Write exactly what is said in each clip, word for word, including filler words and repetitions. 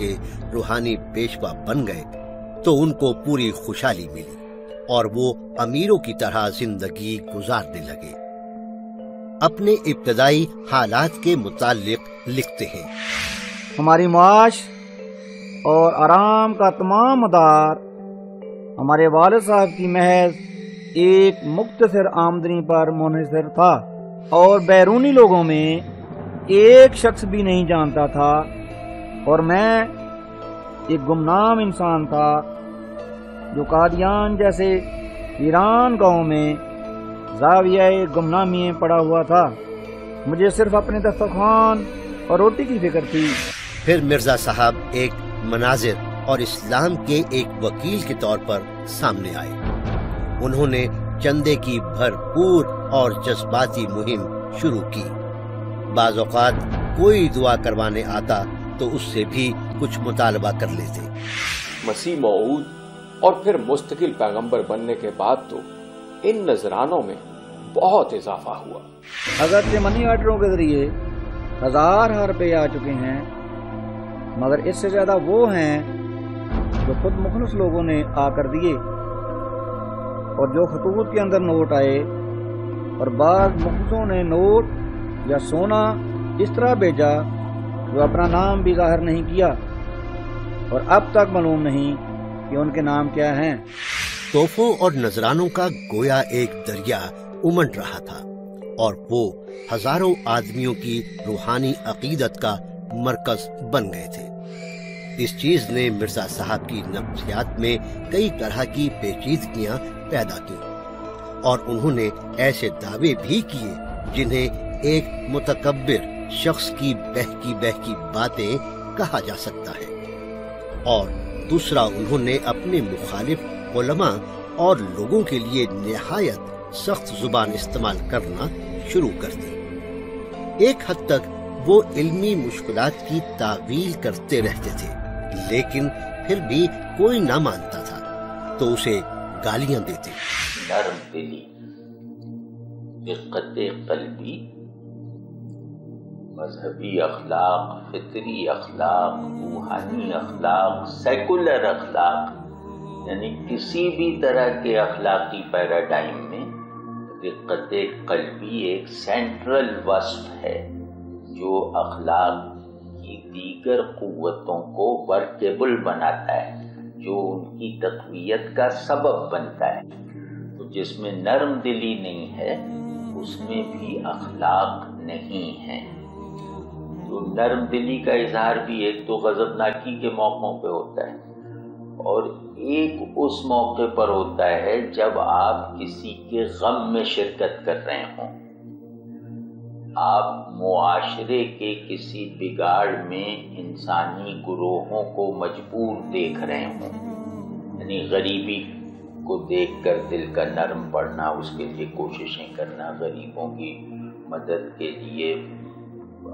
के रूहानी पेशवा बन गए तो उनको पूरी खुशहाली मिली और वो अमीरों की तरह जिंदगी गुजारने लगे। अपने इब्तदाई हालात के मुतालिक लिखते हैं, हमारी माश और आराम का तमाम मदार हमारे वालिद साहब की महज एक मुख्तसर आमदनी पर मुनहसर था और बैरूनी लोगों में एक शख्स भी नहीं जानता था और मैं एक गुमनाम इंसान था जो कादियान जैसे ईरान गांव में जावियाए गुमनामी पड़ा हुआ था। मुझे सिर्फ अपने दस्तरखान और रोटी की फिक्र थी। फिर मिर्जा साहब एक मनाजिर और इस्लाम के एक वकील के तौर पर सामने आए। उन्होंने चंदे की भरपूर और जज्बाती मुहिम शुरू की। बाज़ औक़ात कोई दुआ करवाने आता तो उससे भी कुछ मुतालबा कर लेते। मसीह मौऊद और फिर मुस्तकिल पैगंबर बनने के बाद तो इन नजरानों में बहुत इजाफा हुआ। अगर ये मनी ऑर्डरों के जरिए हजार हर पे आ चुके हैं, मगर इससे ज्यादा वो हैं जो खुद मुखलिस लोगों ने आकर दिए और जो खतूत के अंदर नोट आए और बाद मुखलिसों ने नोट या सोना इस तरह भेजा जो अपना नाम भी जाहिर नहीं किया और अब तक मालूम नहीं कि उनके नाम क्या हैं। तोहफों और नजरानों का गोया एक दरिया उमड़ रहा था और वो हजारों आदमियों की रूहानी अकीदत का मरकज बन गए थे। इस चीज ने मिर्जा साहब की नफ्सियात में कई तरह की पेचीदगियां पैदा की और उन्होंने ऐसे दावे भी किए जिन्हें एक मुतकब्बिर शख्स की बहकी बहकी बातें कहा जा सकता है। और दूसरा, उन्होंने अपने मुखालिफ उलमा और लोगों के लिए निहायत सख्त जुबान इस्तेमाल करना शुरू कर दी। एक हद तक वो इल्मी मुश्किलात की तावील करते रहते थे, लेकिन फिर भी कोई ना मानता था तो उसे गालियां देते। नरम दिली, इक़्ते क़ल्बी, मजहबी अखलाक, फितरी अखलाक, रूहानी अखलाक, सेकुलर अखलाक, यानी किसी भी तरह के अखलाकी पैराडाइम में रिक्कत कल्बी एक सेंट्रल वस्फ है जो अखलाक की दीगर कुव्वतों को वर्केबल बनाता है, जो उनकी तक़वियत का सबब बनता है। तो जिसमें नरम दिली नहीं है उसमें भी अखलाक नहीं है। तो नरम दिली का इजहार भी एक तो गजबनाकी के मौकों पे होता है और एक उस मौके पर होता है जब आप किसी के गम में शिरकत कर रहे हों, आप मुआशरे के किसी बिगाड़ में इंसानी गुरोहों को मजबूर देख रहे हों, यानी गरीबी को देखकर दिल का नरम पड़ना, उसके लिए कोशिशें करना, गरीबों की मदद के लिए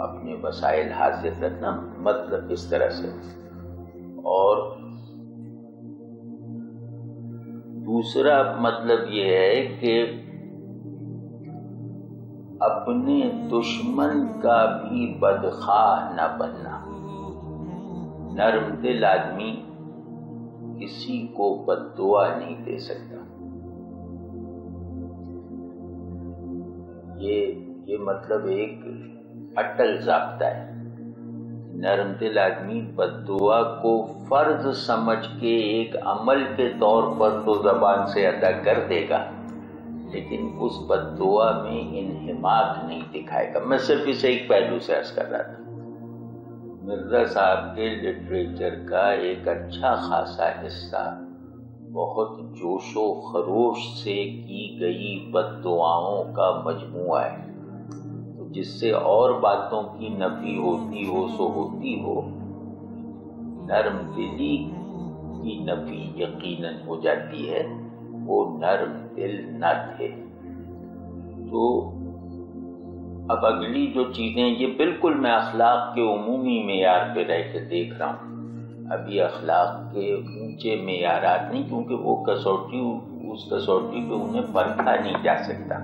अपने वसाइल हाजिर करना, मतलब इस तरह से। और दूसरा मतलब यह है कि अपने दुश्मन का भी बदखाह न बनना। नरम दिल आदमी किसी को बददुआ नहीं दे सकता। ये ये मतलब एक अटल ज़ाब्ता है। नरम दिल आदमी बद्दुआ को फर्ज समझ के एक अमल के तौर पर तो जबान से अदा कर देगा, लेकिन उस बद्दुआ में इन्हिमाक नहीं दिखाएगा। मैं सिर्फ इसे एक पहलू से अर्ज कर रहा था। मिर्जा साहब के लिटरेचर का एक अच्छा खासा हिस्सा बहुत जोशो खरोश से की गई बद्दुआओं का मजमुआ है, जिससे और बातों की नफी होती हो सो होती हो, नरम दिली की नफी यकीनन हो जाती है। वो नरम दिल न थे। तो अब अगली जो चीज़ें, ये बिल्कुल मैं अखलाक के उमूमी मेयार पे रह के देख रहा हूँ, अभी अखलाक के ऊंचे मेयारात नहीं, क्योंकि वो कसौटी उस कसौटी पे उन्हें परखा नहीं जा सकता।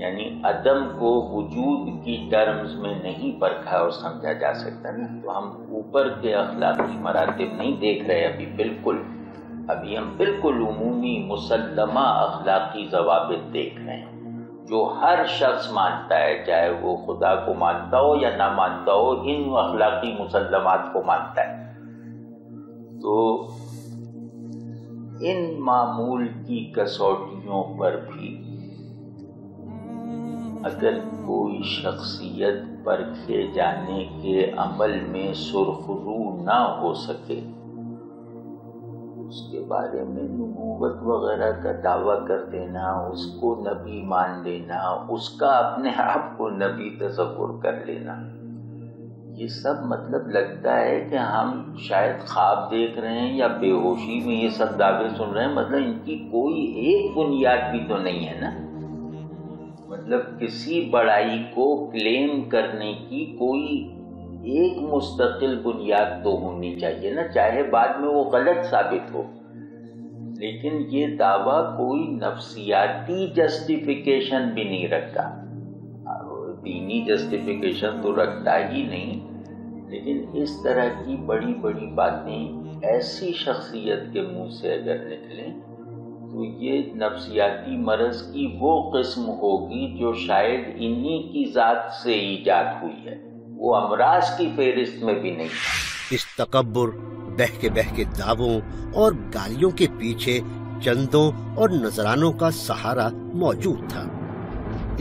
यानी अदम को वजूद की टर्म्स में नहीं परखा और समझा जा सकता ना। तो हम ऊपर के अखलाकी मरातब नहीं देख रहे अभी, बिल्कुल अभी हम बिल्कुल उमूमी मुसल्लमा अखलाकी जवाबित देख रहे हैं जो हर शख्स मानता है, चाहे वो खुदा को मानता हो या ना मानता हो, इन अखलाकी मुसल्लमात को मानता है। तो इन मामूल की कसौटियों पर भी अगर कोई शख्सियत पर परखे जाने के अमल में सुरखरू ना हो सके, उसके बारे में नबूवत वगैरह का दावा कर देना, उसको नबी मान लेना, उसका अपने आप को नबी तस्वुर कर लेना, ये सब मतलब लगता है कि हम शायद ख्वाब देख रहे हैं या बेहोशी में ये सब दावे सुन रहे हैं। मतलब इनकी कोई एक बुनियाद भी तो नहीं है ना। मतलब किसी बड़ाई को क्लेम करने की कोई एक मुस्तकिल बुनियाद तो होनी चाहिए ना, चाहे बाद में वो गलत साबित हो। लेकिन ये दावा कोई नफ्सियाती जस्टिफिकेशन भी नहीं रखता, दीनी जस्टिफिकेशन तो रखता ही नहीं, लेकिन इस तरह की बड़ी बड़ी बातें ऐसी शख्सियत के मुंह से अगर निकलें तो ये नफ्सियाती मरज़ की वो किस्म होगी जो शायद इन्हीं की ज़ात से ईजाद हुई है, वो अमराज की फहरिस्त में भी नहीं है। इस तकब्बुर, बहके बहके दावों और गालियों के पीछे चंदों और नजरानों का सहारा मौजूद था।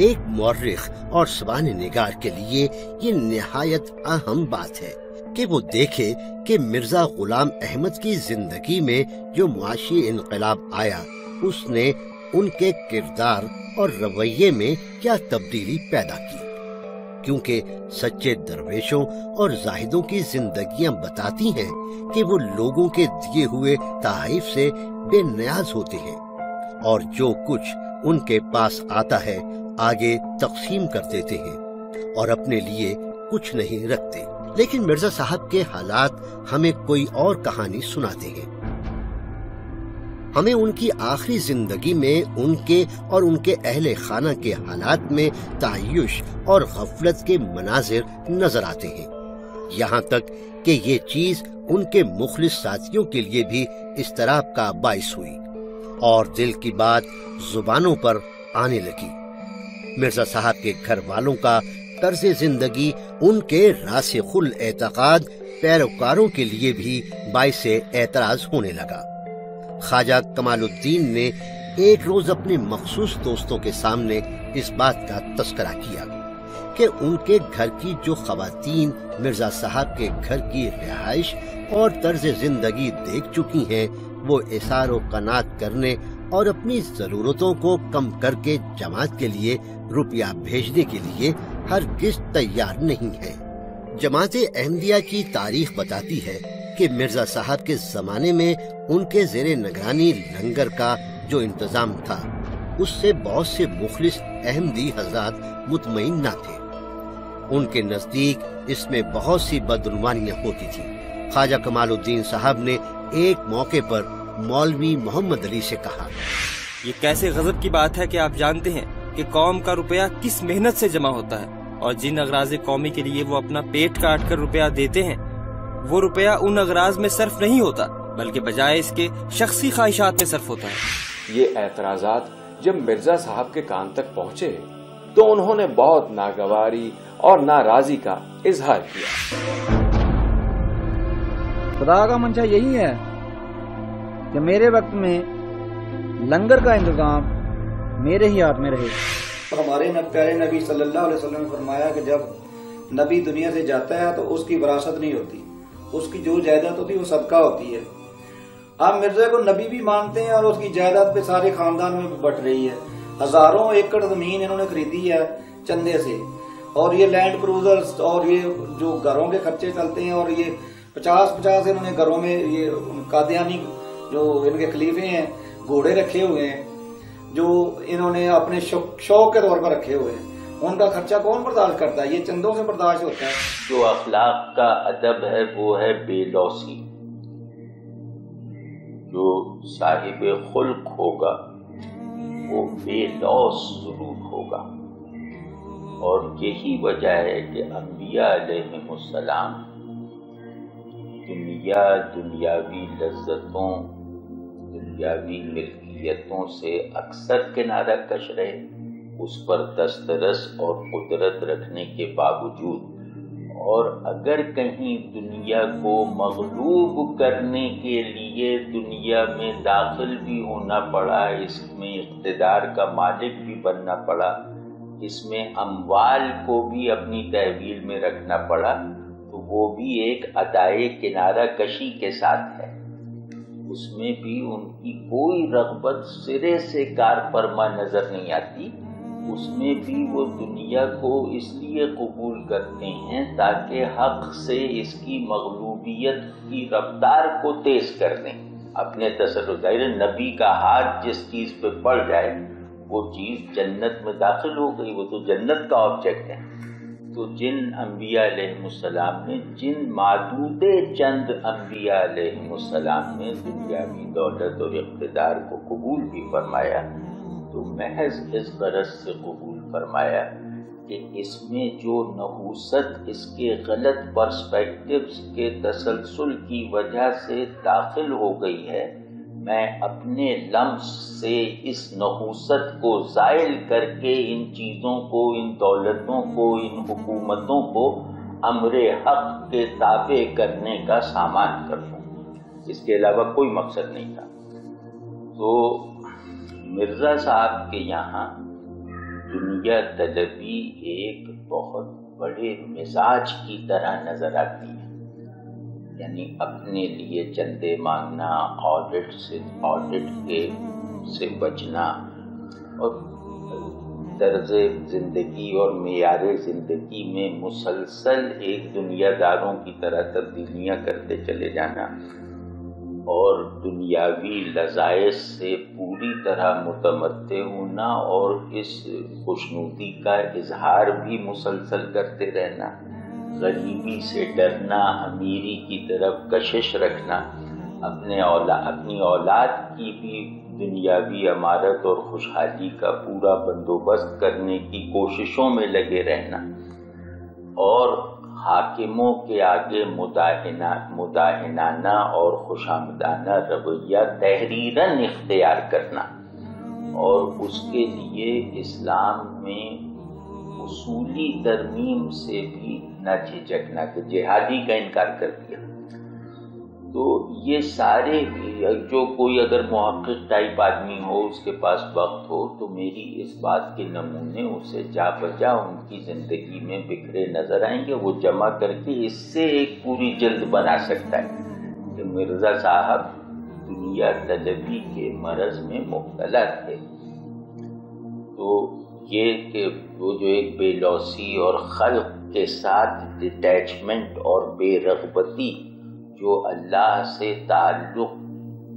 एक मौर्रिख और सबान निगार के लिए ये निहायत अहम बात है कि वो देखे कि मिर्जा गुलाम अहमद की जिंदगी में जो मुआशी इनकलाब आया उसने उनके किरदार और रवैये में क्या तब्दीली पैदा की, क्योंकि सच्चे दरवेशों और जाहिदों की जिंदगियां बताती हैं कि वो लोगों के दिए हुए तहरीफ से बेनियाज होते हैं और जो कुछ उनके पास आता है आगे तकसीम कर देते हैं और अपने लिए कुछ नहीं रखते। लेकिन मिर्जा साहब के हालात हमें कोई और कहानी सुनाते हैं। हमें उनकी आखिरी जिंदगी में उनके और उनके अहले खाना के हालात में तायुश और गफलत के मनाजिर नजर आते हैं, यहाँ तक कि ये चीज उनके मुखलिस साथियों के लिए भी इस्तराब का बायस हुई और दिल की बात जुबानों पर आने लगी। मिर्जा साहब के घर वालों का तर्ज जिंदगी उनके रासिखुल एतकाद पैरोकारों के लिए भी बाइस एतराज होने लगा। ख्वाजा कमालुद्दीन ने एक रोज अपने मखसूस दोस्तों के सामने इस बात का तस्करा किया कि उनके घर की जो खवातीन मिर्जा साहब के घर की रिहाइश और तर्ज जिंदगी देख चुकी हैं, वो इशारों कनात करने और अपनी जरूरतों को कम करके जमात के लिए रुपया भेजने के लिए हरगिज़ तैयार नहीं है। जमात अहमदिया की तारीख बताती है कि मिर्जा साहब के जमाने में उनके जेरे निगरानी लंगर का जो इंतजाम था उससे बहुत से मुखलिस अहमदी हजरात मुतमईन न थे। उनके नजदीक इसमें बहुत सी बदगुमानियां होती थी। ख्वाजा कमालुद्दीन साहब ने एक मौके पर मौलवी मोहम्मद अली से कहा, ये कैसे गजब की बात है कि आप जानते हैं कि कौम का रुपया किस मेहनत से जमा होता है और जिन अगराज कौमी के लिए वो अपना पेट काट कर रुपया देते हैं वो रुपया उन अगराज में सर्फ नहीं होता बल्कि बजाय इसके शख्सी ख्वाहिशात में सर्फ होता है। ये एतराजात जब मिर्जा साहब के कान तक पहुँचे तो उन्होंने बहुत नागवारी और नाराजी का इजहार किया। खुदा का मंशा यही है कि मेरे वक्त में लंगर का इंतजाम मेरे ही हाथ में रहे। हमारे प्यारे नबी सल्लल्लाहु अलैहि वसल्लम ने फरमाया कि जब नबी दुनिया से जाता है तो उसकी विरासत नहीं होती, उसकी जो जायदाद होती है वो सदका होती है। आप मिर्जा को नबी भी मानते हैं और उसकी जायदाद पे सारे खानदान में बट रही है। हजारों एकड़ जमीन इन्होंने खरीदी है चंदे से, और ये लैंड क्रूजर्स और ये जो घरों के खर्चे चलते हैं, और ये पचास पचास इन्होंने घरों में ये कादियानी जो इनके खलीफे हैं घोड़े रखे हुए हैं जो इन्होंने अपने शौक के तौर पर रखे हुए हैं, उनका खर्चा कौन बर्दाश्त करता है? ये चंदों से बर्दाश्त होता है। जो अखलाक का अदब है वो है बेलौसी। जो साहिब खुल्क होगा वो बेलौस जरूर होगा। और यही वजह है कि अंबिया अलैहिमुस्सलाम दुनिया दुनियावी लज्जतों दुनियावी मिल्कियतों से अक्सर किनारा कश रहे, उस पर दस्तरस और कुदरत रखने के बावजूद। और अगर कहीं दुनिया को मगलूब करने के लिए दुनिया में दाखिल भी होना पड़ा, इसमें इक़्तिदार का मालिक भी बनना पड़ा, इसमें अम्वाल को भी अपनी तहवील में रखना पड़ा, तो वो भी एक अदाए किनारा कशी के साथ है। उसमें भी उनकी कोई रग़बत सिरे से कार फरमा नज़र नहीं आती। उसमें भी वो दुनिया को इसलिए कबूल करते हैं ताकि हक़ से इसकी मग़लूबियत की रफ्तार को तेज़ कर दें अपने तसल्लुत। ज़ाहिर नबी का हाथ जिस चीज़ पे पड़ जाए वो चीज़ जन्नत में दाखिल हो गई, वो तो जन्नत का ऑब्जेक्ट है। तो जिन अम्बिया अलैहिमुस्सलाम ने, जिन मादूदे चंद अम्बिया अलैहिमुस्सलाम ने दुनियावी दौलत और इक़्तिदार को कबूल भी फरमाया, तो महज इस गरज से कबूल फरमाया कि इसमें जो नहूसत इसके गलत पर्सपेक्टिव्स के तसलसल की वजह से दाखिल हो गई है, मैं अपने लम्स से इस नहूसत को ज़ाइल करके इन चीज़ों को, इन दौलतों को, इन हुकूमतों को अमरे हक़ के ताबे करने का सामान कर दूँ। इसके अलावा कोई मकसद नहीं था। तो मिर्ज़ा साहब के यहाँ दुनिया तलबी एक बहुत बड़े मिजाज की तरह नज़र आती है, यानी अपने लिए चंदे मांगना, ऑडिट से ऑडिट के से बचना, और तर्ज़ ज़िंदगी और मेयार ज़िंदगी में मुसलसल एक दुनियादारों की तरह तब्दीलियाँ करते चले जाना, और दुनियावी लज़ाइश से पूरी तरह मुतमद्दे होना, और इस खुशनुदी का इजहार भी मुसलसल करते रहना, गरीबी से डरना, अमीरी की तरफ कशिश रखना, अपने औला अपनी औलाद की भी दुनियावी अमारत और खुशहाली का पूरा बंदोबस्त करने की कोशिशों में लगे रहना, और हाकिमों के आगे मुदाहिना मुदाहिनाना और खुशामदाना रवैया तहरीरन इख्तियार करना। और उसके लिए इस्लाम में उसूली तरमीम से भी न झिझकना, कि जिहादी का इनकार कर दिया। तो ये सारे जो कोई अगर मुहक़्क़िक़ टाइप आदमी हो, उसके पास वक्त हो, तो मेरी इस बात के नमूने उसे जा बजा उनकी ज़िंदगी में बिखरे नज़र आएंगे। वो जमा करके इससे एक पूरी जल्द बना सकता है कि मिर्ज़ा साहब दुनिया तलबी के मरज़ में मुब्तला थे। तो ये कि वो जो एक बेलौसी और खल्क के साथ डिटैचमेंट और बेरग़बती जो अल्लाह से ताल्लुक़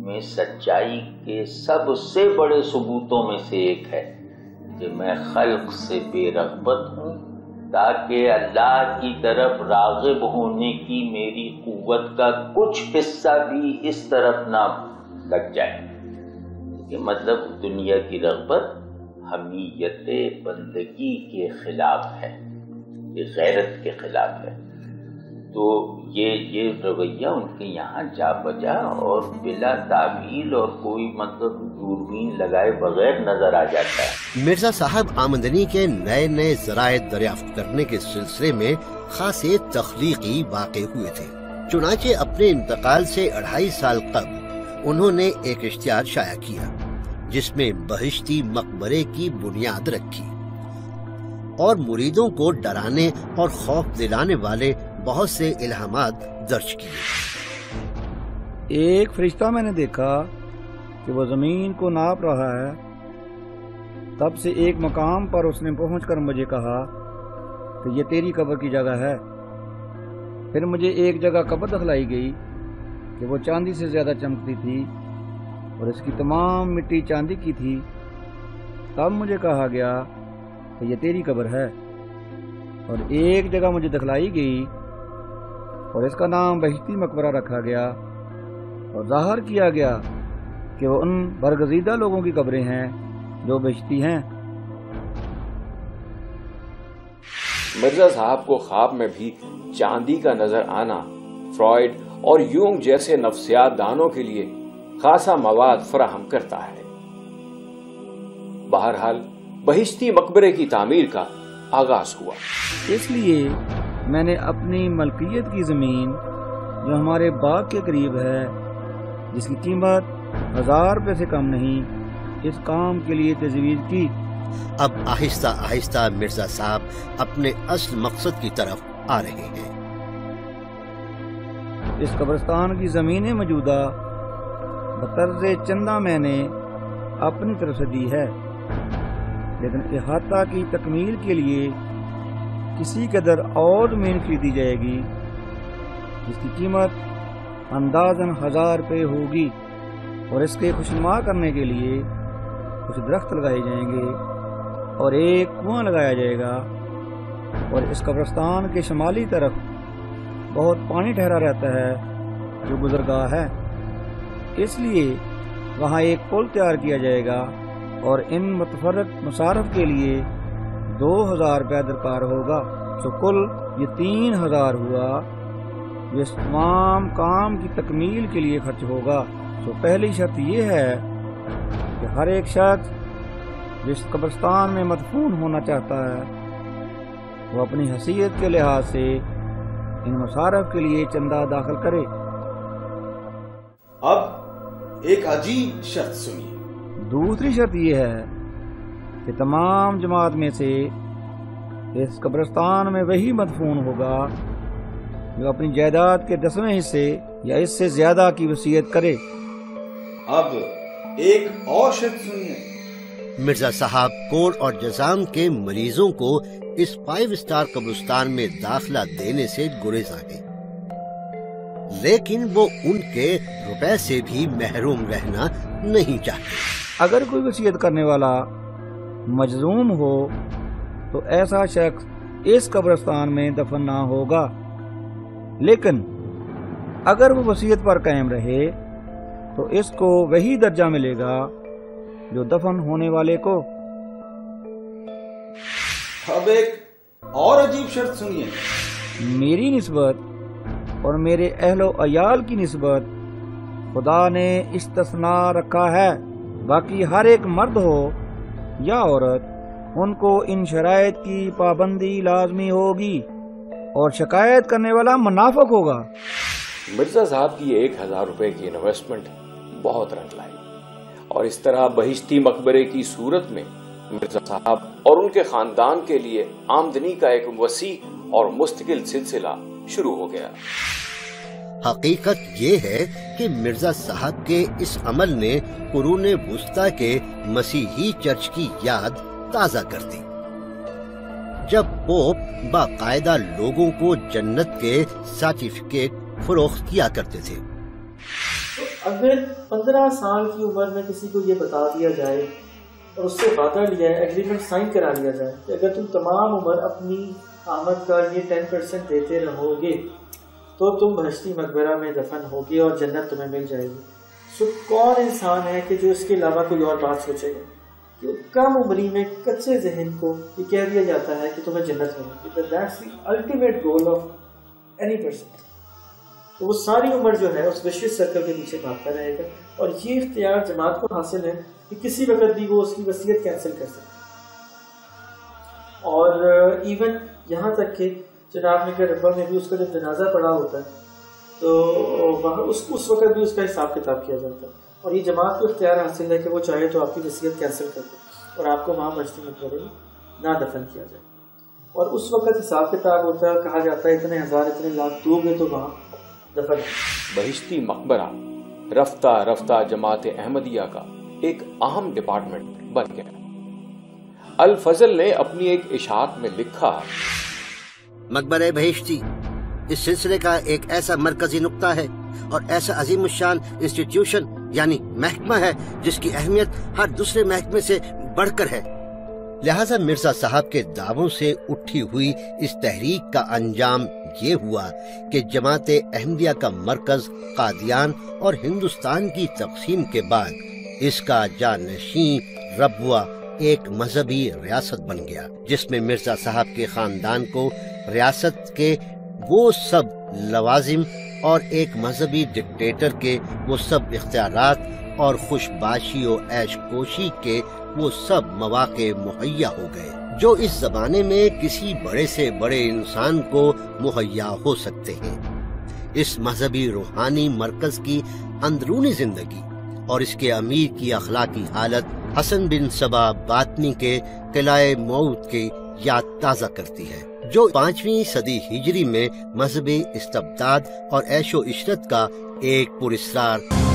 में सच्चाई के सबसे बड़े सबूतों में से एक है, कि मैं खल्क़ से बेरग़बत हूँ ताकि अल्लाह की तरफ राग़िब होने की मेरी क़ुव्वत का कुछ हिस्सा भी इस तरफ ना लग जाए। कि मतलब दुनिया की रग़बत हमीयत बंदगी के ख़िलाफ़ है, ये गैरत के ख़िलाफ़ है। तो ये ये रवैया उनके यहाँ जा बजा और बिला तावील और कोई मतलब दूरबीन लगाए बगैर नजर आ जाता है। मिर्जा साहब आमदनी के नए नए ज़राए दरियाफ्त करने के सिलसिले में खासे तख्लीकी वाक़े हुए थे। चुनाचे अपने इंतकाल से अढ़ाई साल तक उन्होंने एक इश्तिहार शाया किया जिसमें बहिश्ती मकबरे की बुनियाद रखी और मुरीदों को डराने और खौफ दिलाने वाले बहुत से इल्हामात दर्ज किए। एक फरिश्ता मैंने देखा कि वो ज़मीन को नाप रहा है। तब से एक मकाम पर उसने पहुंचकर मुझे कहा कि ये तेरी कब्र की जगह है। फिर मुझे एक जगह कब्र दिखलाई गई कि वो चांदी से ज़्यादा चमकती थी और इसकी तमाम मिट्टी चांदी की थी। तब मुझे कहा गया कि ये तेरी कब्र है। और एक जगह मुझे दिखलाई गई और इसका नाम बहिश्ती मकबरा रखा गया और ज़ाहिर किया गया कि वो उन बरगजीदा लोगों की कब्रें हैं जो बहिश्ती हैं। मिर्जा साहब को ख्वाब में भी चांदी का नजर आना फ्रॉयड और यूंग जैसे नफ्सियात दानों के लिए खासा मवाद फराहम करता है। बहरहाल बहिश्ती मकबरे की तामीर का आगाज हुआ। इसलिए मैंने अपनी मलकियत की जमीन जो हमारे बाग के करीब है, जिसकी कीमत हजार रुपये से कम नहीं, इस काम के लिए तजवीज़ की। अब आहिस्ता आहिस्ता मिर्जा साहब अपने असल मकसद की तरफ आ रहे हैं। इस कब्रिस्तान की जमीनें मौजूदा बतर्ज़े चंदा मैंने अपनी तरफ से दी है, लेकिन अहाता की तकमील के लिए किसी कदर और जमीन खरीदी जाएगी, जिसकी कीमत अंदाजन हजार रुपये होगी और इसके खुशनुमा करने के लिए कुछ दरख्त लगाए जाएंगे और एक कुआं लगाया जाएगा। और इस कब्रिस्तान के शुमाली तरफ बहुत पानी ठहरा रहता है जो गुजरगाह है, इसलिए वहाँ एक पुल तैयार किया जाएगा और इन मुतफरक मुसारफ के लिए दो हज़ार रुपया दरकार होगा। तो कुल ये तीन हज़ार हुआ जो इस तमाम काम की तकमील के लिए खर्च होगा। तो पहली शर्त ये है कि हर एक शख्स जिस कब्रिस्तान में मदफून होना चाहता है वो अपनी हैसियत के लिहाज से इन मुसारफ के लिए चंदा दाखिल करे। अब एक अजीब शर्त सुनिए। दूसरी शर्त यह है कि तमाम जमात में से इस कब्रिस्तान में वही मदफून होगा जो अपनी जायदाद के दसवें हिस्से या इससे ज्यादा की वसीयत करे। अब एक और शर्त सुनिए। मिर्जा साहब कोर और जजाम के मरीजों को इस फाइव स्टार कब्रिस्तान में दाखिला देने से गुरेजा गए, लेकिन वो उनके रुपए से भी महरूम रहना नहीं चाहते। अगर कोई वसीयत करने वाला मजलूम हो तो ऐसा शख्स इस कब्रिस्तान में दफन ना होगा, लेकिन अगर वो वसीयत पर कायम रहे तो इसको वही दर्जा मिलेगा जो दफन होने वाले को। अब एक और अजीब शर्त सुनिए। मेरी निस्बत और मेरे अहलो अयाल की निस्बत खुदा ने इस्तिस्ना रखा है, बाकी हर एक मर्द हो या औरत उनको इन शराइत की पाबंदी लाजमी होगी और शिकायत करने वाला मुनाफिक होगा। मिर्जा साहब की एक हजार रुपए की इन्वेस्टमेंट बहुत रंग लाई और इस तरह बहिश्ती मकबरे की सूरत में मिर्जा साहब और उनके खानदान के लिए आमदनी का एक वसी और मुस्तकिल सिलसिला शुरू हो गया। हकीकत ये है कि मिर्जा साहब के इस अमल ने कुरूने वुस्ता के मसीही चर्च की याद ताज़ा कर दी, जब पोप बाकायदा लोगों को जन्नत के सर्टिफिकेट फरोख्त किया करते थे। तो अगर पंद्रह साल की उम्र में किसी को ये बता दिया जाए और उससे वादा लिया है, एग्रीमेंट साइन करा लिया जाए कि अगर तुम तमाम उम्र अपनी आमद का ये टेन परसेंट देते रहोगे तो तुम बहिश्ती मकबरा में दफन होगे और जन्नत तुम्हें मिल जाएगी। सो कौन इंसान है कि जो इसके अलावा कोई और बात सोचेगा? कि कम उम्री में कच्चे जहन को ये कह दिया जाता है कि तुम्हें जन्नत मिलेगी। That's the ultimate goal of any person. तो वो सारी उम्र जो है उस विशेष सर्कल के पीछे भागता रहेगा और ये इख्तियार जमात को हासिल है कि किसी वक्त भी वो उसकी वसीयत कैंसिल कर सकते। और इवन यहाँ तक कि जनाब ने के रब्बा में भी उसका जब जनाजा पड़ा होता है तो वहाँ उसको उस वक्त भी उसका हिसाब किताब किया जाता है। और ये जमात को इख्तियार हासिल है कि वो चाहे तो आपकी वसीयत कैंसिल कर दे और आपको वहाँ बहिश्ती मकबरे ना दफन किया जाए। और उस वक्त हिसाब किताब होता है, कहा जाता है इतने हज़ार इतने लाख दोगे तो वहाँ दफन। बहिश्ती मकबरा रफ्ता रफ्ता जमात अहमदिया का एक अहम डिपार्टमेंट बन गया। अल फजल ने अपनी एक इशात में लिखा, मकबरा बहिश्ती इस सिलसिले का एक ऐसा मरकजी नुक्ता है और ऐसा अजीम शान इंस्टीट्यूशन यानी महकमा है जिसकी अहमियत हर दूसरे महकमे से बढ़कर है। लिहाजा मिर्जा साहब के दावों से उठी हुई इस तहरीक का अंजाम ये हुआ कि जमात अहमदिया का मरकज कादियान और हिंदुस्तान की तकसीम के बाद इसका जानशीं रबवा एक मजहबी रियासत बन गया जिसमें मिर्जा साहब के खानदान को रियासत के वो सब लवाजिम और एक मजहबी डिक्टेटर के वो सब इख्तियारात और खुशबाशी और ऐश कोशी के वो सब मौके मुहैया हो गए जो इस जमाने में किसी बड़े से बड़े इंसान को मुहैया हो सकते हैं। इस मजहबी रूहानी मरकज की अंदरूनी जिंदगी और इसके अमीर की अखलाकी हालत हसन बिन सबा बातनी के किलाए मौत की याद ताज़ा करती है जो पांचवी सदी हिजरी में मजहबी इस्तबदाद और ऐशो इशरत का एक पुरस्कार